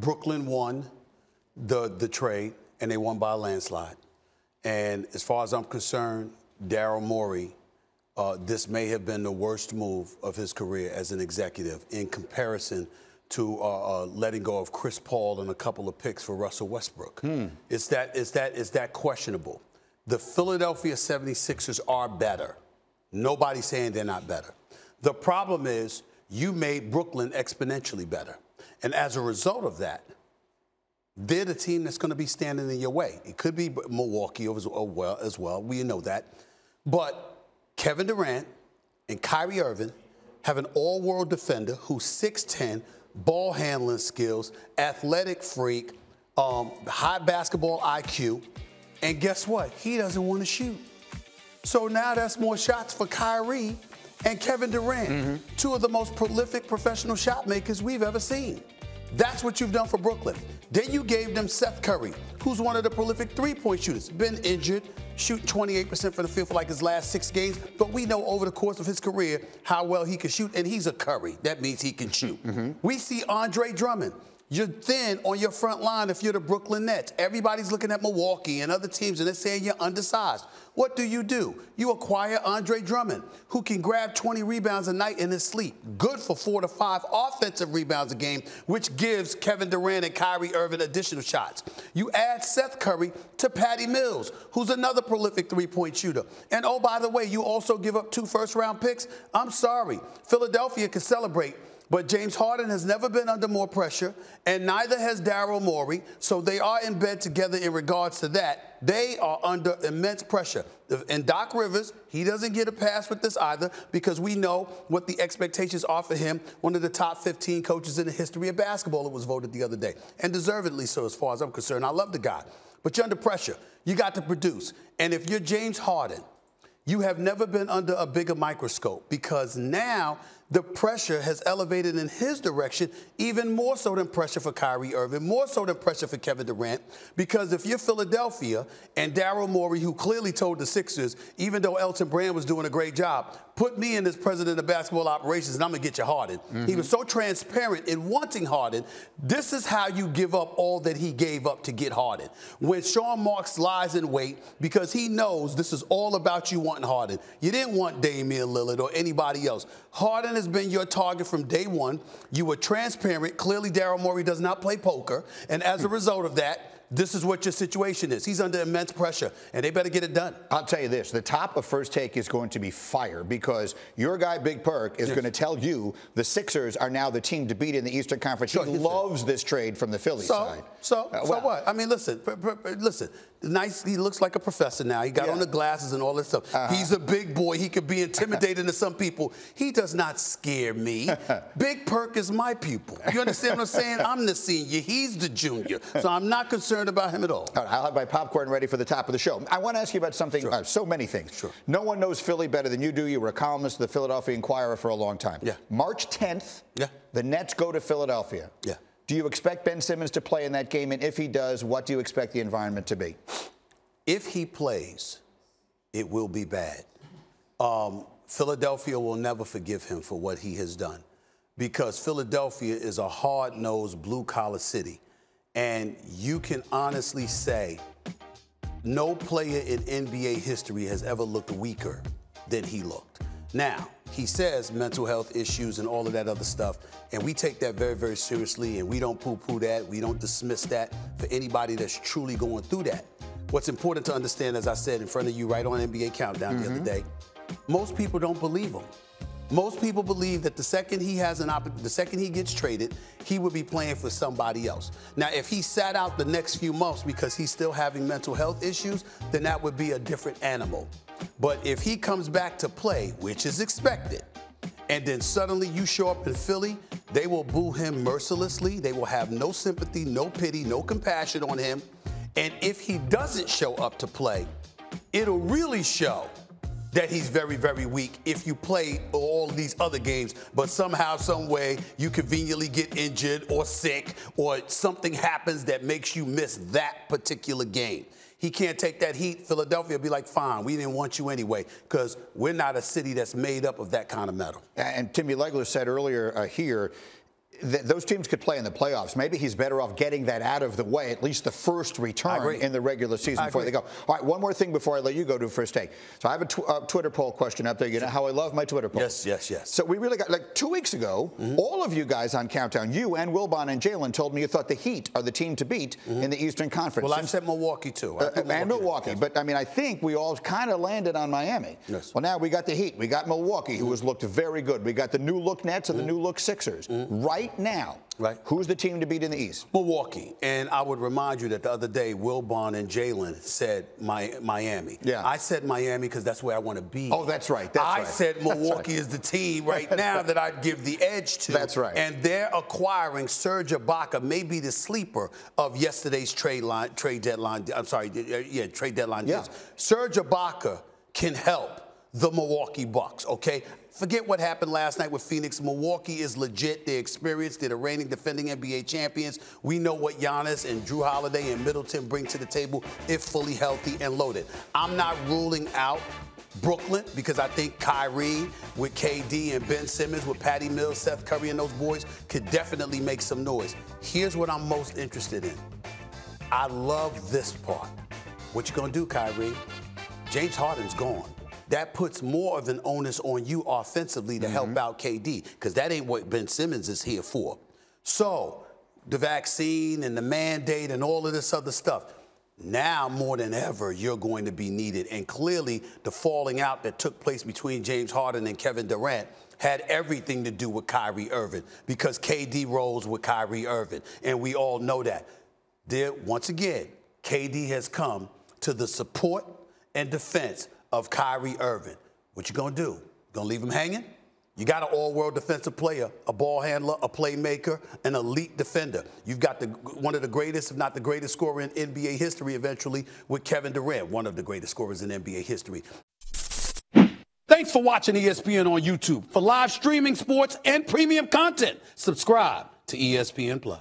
Brooklyn won the trade, and they won by a landslide. And as far as I'm concerned, Daryl Morey, this may have been the worst move of his career as an executive in comparison to letting go of Chris Paul and a couple of picks for Russell Westbrook. Is that questionable? The Philadelphia 76ers are better. Nobody's saying they're not better. The problem is you made Brooklyn exponentially better. And as a result of that, they're the team that's going to be standing in your way. It could be Milwaukee as well. We know that. But Kevin Durant and Kyrie Irving have an all-world defender who's 6'10", ball handling skills, athletic freak, high basketball IQ. And guess what? He doesn't want to shoot. So now that's more shots for Kyrie and Kevin Durant, two of the most prolific professional shot makers we've ever seen. That's what you've done for Brooklyn. Then you gave them Seth Curry, who's one of the prolific three-point shooters. Been injured, shooting 28% from the field for like his last 6 games. But we know over the course of his career how well he can shoot, and he's a Curry. That means he can shoot. We see Andre Drummond. You're thin on your front line if you're the Brooklyn Nets. Everybody's looking at Milwaukee and other teams, and they're saying you're undersized. What do? You acquire Andre Drummond, who can grab 20 rebounds a night in his sleep. Good for 4 to 5 offensive rebounds a game, which gives Kevin Durant and Kyrie Irving additional shots. You add Seth Curry to Patty Mills, who's another prolific three-point shooter. And, oh, by the way, you also give up 2 first-round picks. I'm sorry. Philadelphia can celebrate. But James Harden has never been under more pressure, and neither has Daryl Morey, so they are in bed together in regards to that. They are under immense pressure. And Doc Rivers, he doesn't get a pass with this either because we know what the expectations are for him, one of the top 15 coaches in the history of basketball that was voted the other day, and deservedly so as far as I'm concerned. I love the guy, but you're under pressure. You got to produce. And if you're James Harden, you have never been under a bigger microscope because now the pressure has elevated in his direction even more so than pressure for Kyrie Irving, more so than pressure for Kevin Durant, because if you're Philadelphia and Daryl Morey, who clearly told the Sixers, even though Elton Brand was doing a great job, put me in as president of basketball operations and I'm going to get you Harden. He was so transparent in wanting Harden. This is how you give up all that he gave up to get Harden. When Sean Marks lies in wait because he knows this is all about you wanting Harden. You didn't want Damian Lillard or anybody else. Harden has been your target from day 1. You were transparent. Clearly, Daryl Morey does not play poker. And as a result of that, this is what your situation is. He's under immense pressure, and they better get it done. I'll tell you this. The top of First Take is going to be fire because your guy, Big Perk, is going to tell you the Sixers are now the team to beat in the Eastern Conference. He loves this trade from the Philly side. So what? I mean, listen. Nice. He looks like a professor now. He got on the glasses and all that stuff. He's a big boy. He could be intimidating to some people. He does not scare me. Big Perk is my pupil. You understand what I'm saying? I'm the senior. He's the junior. So I'm not concerned about him at all. All right, I'll have my popcorn ready for the top of the show. I want to ask you about something, so many things. No one knows Philly better than you do. You were a columnist of the Philadelphia Inquirer for a long time. March 10th, the Nets go to Philadelphia. Do you expect Ben Simmons to play in that game? And if he does, what do you expect the environment to be? If he plays, it will be bad. Philadelphia will never forgive him for what he has done because Philadelphia is a hard-nosed, blue-collar city. And you can honestly say no player in NBA history has ever looked weaker than he looked. Now, he says mental health issues and all of that other stuff, and we take that very, very seriously, and we don't poo-poo that. We don't dismiss that for anybody that's truly going through that. What's important to understand, as I said in front of you right on NBA Countdown the other day, most people don't believe him. Most people believe that the second he has an the second he gets traded, he will be playing for somebody else. Now, if he sat out the next few months because he's still having mental health issues, then that would be a different animal. But if he comes back to play, which is expected, and then suddenly you show up in Philly, they will boo him mercilessly. They will have no sympathy, no pity, no compassion on him. And if he doesn't show up to play, it'll really show that he's very, very weak if you play all these other games, but somehow, some way, you conveniently get injured or sick or something happens that makes you miss that particular game. He can't take that heat. Philadelphia will be like, fine, we didn't want you anyway, because we're not a city that's made up of that kind of metal. And Timmy Legler said earlier here, those teams could play in the playoffs. Maybe he's better off getting that out of the way, at least the first return in the regular season before they go. All right, one more thing before I let you go to First Take. So I have a Twitter poll question up there. You know how I love my Twitter poll. Yes, yes, yes. So we really got, like 2 weeks ago, all of you guys on Countdown, you and Wilbon and Jalen told me you thought the Heat are the team to beat in the Eastern Conference. Well, I've said Milwaukee, too. Milwaukee, but I mean, I think we all kind of landed on Miami. Yes. Well, now we got the Heat. We got Milwaukee, who has looked very good. We got the new look Nets and the new look Sixers. Right now, who's the team to beat in the East? Milwaukee. And I would remind you that the other day, Wilbon and Jalen said Miami. Yeah. I said Miami because that's where I want to be. Oh, that's right. That's right. I said Milwaukee is the team right now that I'd give the edge to. That's right. And they're acquiring Serge Ibaka, maybe the sleeper of yesterday's trade deadline. I'm sorry, yeah, trade deadline. Yeah. Serge Ibaka can help the Milwaukee Bucks, okay? Forget what happened last night with Phoenix. Milwaukee is legit. They're experienced. They're the reigning defending NBA champions. We know what Giannis and Jrue Holiday and Middleton bring to the table if fully healthy and loaded. I'm not ruling out Brooklyn, because I think Kyrie with KD and Ben Simmons with Patty Mills, Seth Curry, and those boys could definitely make some noise. Here's what I'm most interested in. I love this part. What you gonna do, Kyrie? James Harden's gone. That puts more of an onus on you offensively to help out KD, because that ain't what Ben Simmons is here for. So the vaccine and the mandate and all of this other stuff, now more than ever, you're going to be needed. And clearly the falling out that took place between James Harden and Kevin Durant had everything to do with Kyrie Irving, because KD rolls with Kyrie Irving, and we all know that. There, once again, KD has come to the support and defense of Kyrie Irving. What you gonna do? Gonna leave him hanging? You got an all-world defensive player, a ball handler, a playmaker, an elite defender. You've got one of the greatest, if not the greatest scorer in NBA history eventually with Kevin Durant, one of the greatest scorers in NBA history. Thanks for watching ESPN on YouTube. For live streaming sports and premium content, subscribe to ESPN+.